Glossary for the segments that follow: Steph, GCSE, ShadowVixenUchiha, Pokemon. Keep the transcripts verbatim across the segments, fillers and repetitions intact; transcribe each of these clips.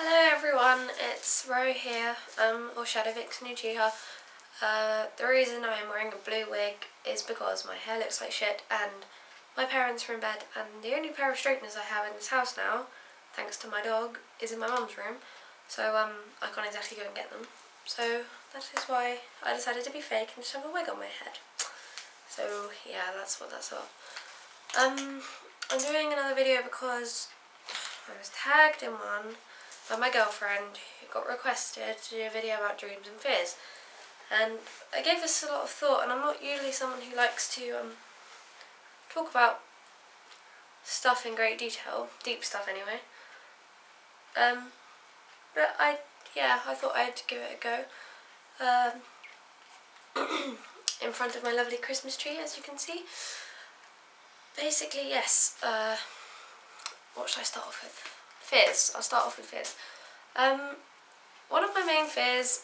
Hello everyone, it's Ro here, um, or ShadowVixenUchiha. Uh, the reason I'm wearing a blue wig is because my hair looks like shit and my parents are in bed, and the only pair of straighteners I have in this house now, thanks to my dog, is in my mum's room, so um, I can't exactly go and get them. So that is why I decided to be fake and just have a wig on my head. So yeah, that's what that's about. Um, I'm doing another video because I was tagged in one by my girlfriend, who got requested to do a video about dreams and fears, and I gave this a lot of thought, and I'm not usually someone who likes to um, talk about stuff in great detail, deep stuff anyway, um, but I yeah I thought I'd give it a go um, in front of my lovely Christmas tree, as you can see. Basically, yes, uh, what should I start off with? Fears. I'll start off with fears. Um, one of my main fears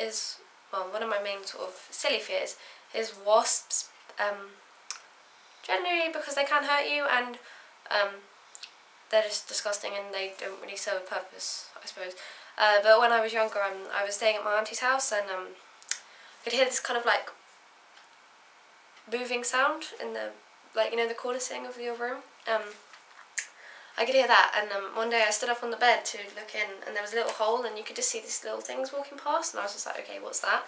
is, well, one of my main sort of silly fears is wasps. Um, generally because they can hurt you, and um, they're just disgusting and they don't really serve a purpose, I suppose. Uh, but when I was younger, um, I was staying at my auntie's house, and um, I could hear this kind of like moving sound in the, like, you know, the corner thing of your room. Um, I could hear that, and um, one day I stood up on the bed to look in, and there was a little hole, and you could just see these little things walking past, and I was just like, okay, what's that?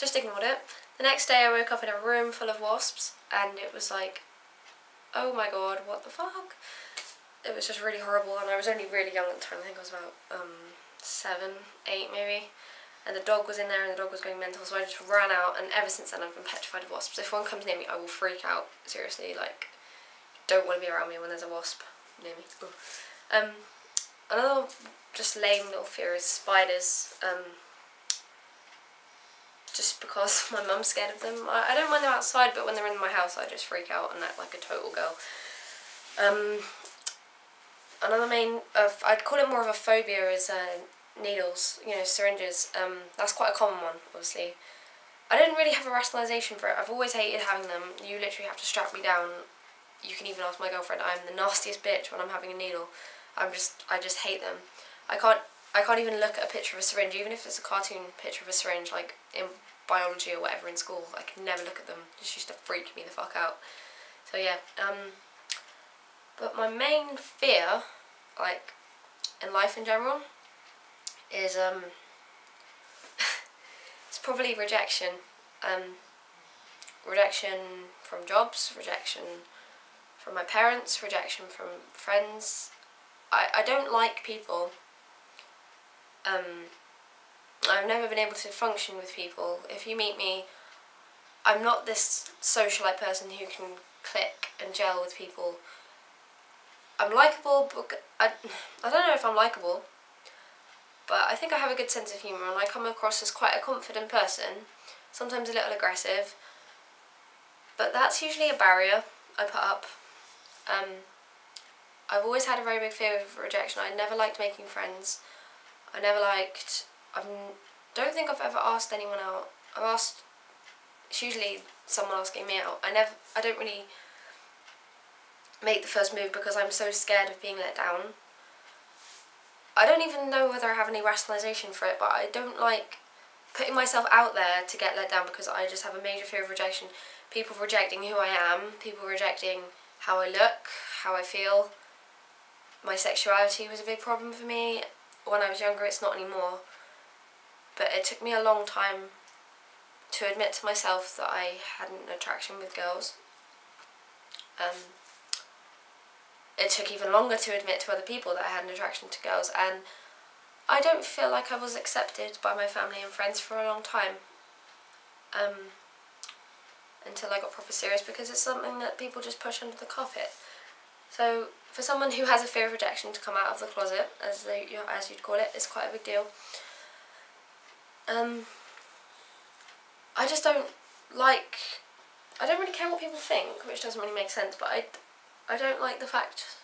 Just ignored it. The next day I woke up in a room full of wasps, and it was like, oh my god, what the fuck? It was just really horrible, and I was only really young at the time. I think I was about um, seven, eight maybe, and the dog was in there, and the dog was going mental, so I just ran out, and ever since then I've been petrified of wasps. If one comes near me, I will freak out, seriously. Like, don't want to be around me when there's a wasp. Um, another just lame little fear is spiders, um, just because my mum's scared of them. I, I don't mind them outside, but when they're in my house I just freak out and act like a total girl. Um, another main, uh, I'd call it more of a phobia, is uh, needles, you know, syringes. Um, that's quite a common one, obviously. I didn't really have a rationalisation for it. I've always hated having them. You literally have to strap me down. You can even ask my girlfriend, I'm the nastiest bitch when I'm having a needle. I'm just, I just hate them. I can't, I can't even look at a picture of a syringe, even if it's a cartoon picture of a syringe, like in biology or whatever in school. I can never look at them. It just used to freak me the fuck out. So yeah, um, but my main fear, like, in life in general, is, um, it's probably rejection. Um, rejection from jobs, rejection from my parents, rejection from friends. I, I don't like people. Um, I've never been able to function with people. If you meet me, I'm not this socialite person who can click and gel with people. I'm likeable, but I, I don't know if I'm likeable, but I think I have a good sense of humour, and I come across as quite a confident person, sometimes a little aggressive, but that's usually a barrier I put up. Um, I've always had a very big fear of rejection. I never liked making friends. I never liked, I don't think I've ever asked anyone out. I've asked, it's usually someone asking me out. I never, I don't really make the first move because I'm so scared of being let down. I don't even know whether I have any rationalisation for it, but I don't like putting myself out there to get let down, because I just have a major fear of rejection. People rejecting who I am, people rejecting how I look, how I feel. My sexuality was a big problem for me when I was younger. It's not anymore, but it took me a long time to admit to myself that I had an attraction with girls. Um, it took even longer to admit to other people that I had an attraction to girls, and I don't feel like I was accepted by my family and friends for a long time. Um, until I got proper serious, because it's something that people just push under the carpet. So for someone who has a fear of rejection to come out of the closet, as they, you know, as you'd call it, is quite a big deal. Um, I just don't like, I don't really care what people think, which doesn't really make sense, but I, I don't like the fact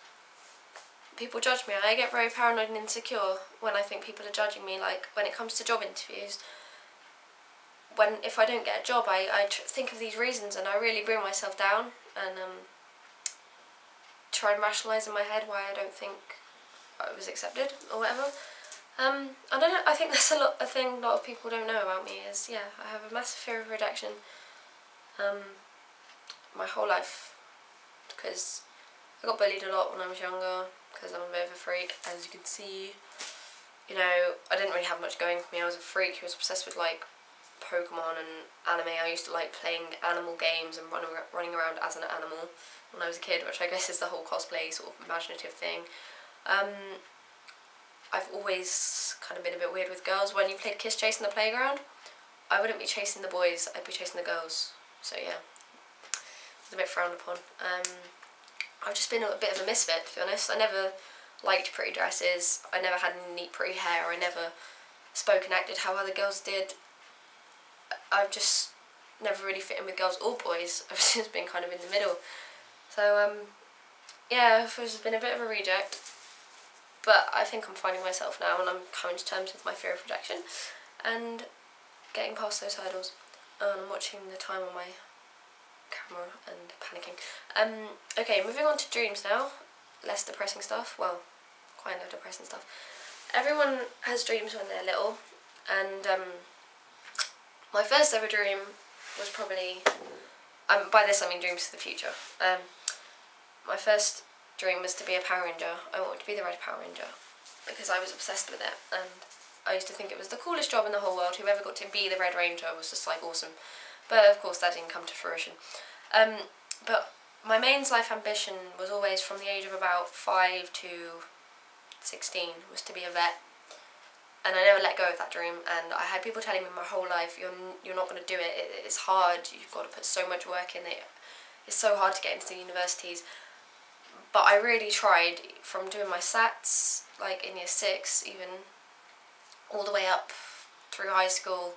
people judge me. I get very paranoid and insecure when I think people are judging me, like when it comes to job interviews. When, if I don't get a job, I, I tr think of these reasons, and I really bring myself down, and um, try and rationalise in my head why I don't think I was accepted or whatever. Um, I don't know, I think that's a lot a thing a lot of people don't know about me is, yeah, I have a massive fear of rejection. Um, my whole life, because I got bullied a lot when I was younger, because I'm a bit of a freak, as you can see. You know, I didn't really have much going for me. I was a freak who was obsessed with, like, Pokemon and anime. I used to like playing animal games and running running around as an animal when I was a kid, which I guess is the whole cosplay sort of imaginative thing. Um, I've always kind of been a bit weird with girls. When you played kiss chase in the playground, I wouldn't be chasing the boys, I'd be chasing the girls. So yeah, it's a bit frowned upon. Um, I've just been a bit of a misfit, to be honest. I never liked pretty dresses, I never had neat pretty hair, I never spoke and acted how other girls did. I've just never really fit in with girls or boys. I've just been kind of in the middle. So, um, yeah, I've just been a bit of a reject. But I think I'm finding myself now, and I'm coming to terms with my fear of rejection and getting past those hurdles. And I'm watching the time on my camera and panicking. Um, okay, moving on to dreams now. Less depressing stuff. Well, quite enough depressing stuff. Everyone has dreams when they're little, and, um... my first ever dream was probably, um, by this I mean dreams for the future. Um, my first dream was to be a Power Ranger. I wanted to be the Red Power Ranger because I was obsessed with it, and I used to think it was the coolest job in the whole world. Whoever got to be the Red Ranger was just like awesome, but of course that didn't come to fruition. Um, but my main life ambition was always, from the age of about five to sixteen, was to be a vet. And I never let go of that dream, and I had people telling me my whole life, you're you're not going to do it. it, it's hard, you've got to put so much work in it, it's so hard to get into the universities. But I really tried, from doing my SATs, like in year six even, all the way up through high school.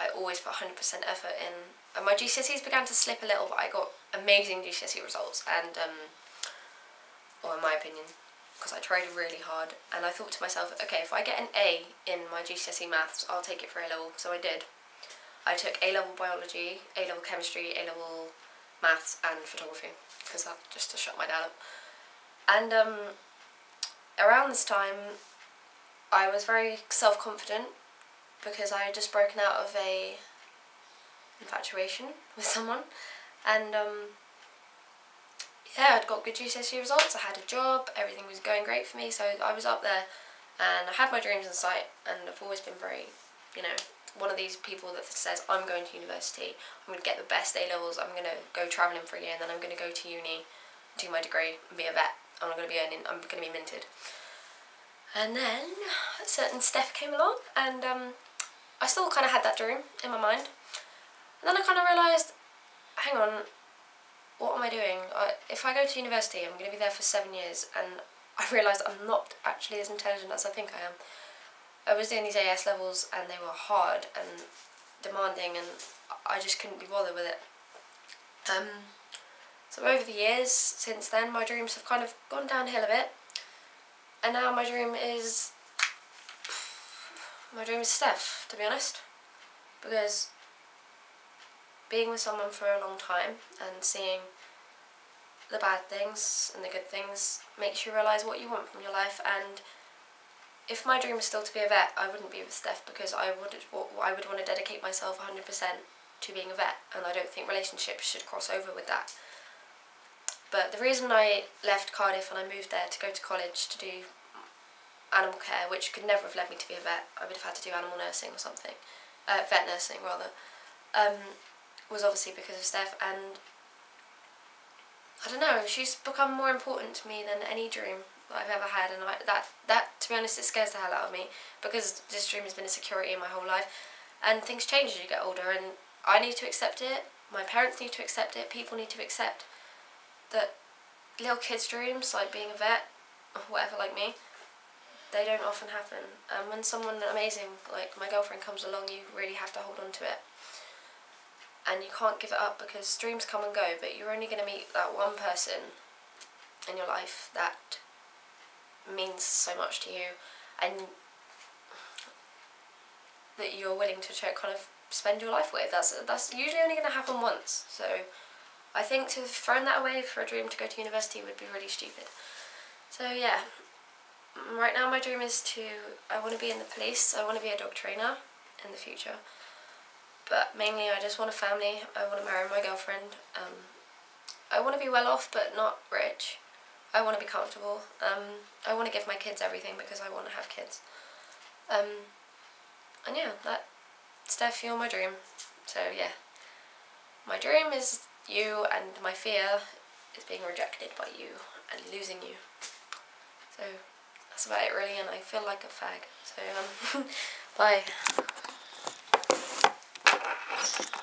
I always put one hundred percent effort in, and my G C S Es began to slip a little, but I got amazing G C S E results, and, um, or in my opinion, because I tried really hard. And I thought to myself, okay, if I get an A in my G C S E maths, I'll take it for A level. So I did. I took A level biology, A level chemistry, A level maths and photography, because that just to shut my dad up. And um, around this time I was very self-confident, because I had just broken out of a infatuation with someone, and um, yeah, I'd got good G C S E results, I had a job, everything was going great for me, so I was up there, and I had my dreams in sight, and I've always been very, you know, one of these people that says, I'm going to university, I'm going to get the best A levels, I'm going to go travelling for a year, and then I'm going to go to uni, do my degree, and be a vet, I'm going to be earning, I'm going to be minted. And then, a certain Steph came along, and um, I still kind of had that dream in my mind, and then I kind of realised, hang on, what am I doing? I, if I go to university, I'm going to be there for seven years, and I realised I'm not actually as intelligent as I think I am. I was doing these A S levels, and they were hard and demanding, and I just couldn't be bothered with it. Um, so over the years since then, my dreams have kind of gone downhill a bit, and now my dream is... my dream is Steph, to be honest, because being with someone for a long time and seeing the bad things and the good things makes you realise what you want from your life. And if my dream was still to be a vet, I wouldn't be with Steph, because I would, I would want to dedicate myself one hundred percent to being a vet, and I don't think relationships should cross over with that. But the reason I left Cardiff and I moved there to go to college to do animal care, which could never have led me to be a vet, I would have had to do animal nursing or something, uh, vet nursing rather, um, was obviously because of Steph. And I don't know, she's become more important to me than any dream that I've ever had, and I, that, that, to be honest, it scares the hell out of me, because this dream has been a security in my whole life, and things change as you get older, and I need to accept it, my parents need to accept it, people need to accept that little kids' dreams, like being a vet, or whatever, like me, they don't often happen, and when someone amazing, like my girlfriend, comes along, you really have to hold on to it. And you can't give it up, because dreams come and go, but you're only going to meet that one person in your life that means so much to you, and that you're willing to kind of spend your life with. That's, that's usually only going to happen once, so I think to have thrown that away for a dream to go to university would be really stupid. So yeah, Right now my dream is to, I want to be in the police, I want to be a dog trainer in the future. But mainly I just want a family, I want to marry my girlfriend. Um, I want to be well off but not rich. I want to be comfortable. Um, I want to give my kids everything because I want to have kids. Um, and yeah, that, Steph, you're my dream. So yeah, my dream is you, and my fear is being rejected by you and losing you. So that's about it really, and I feel like a fag. So um, bye.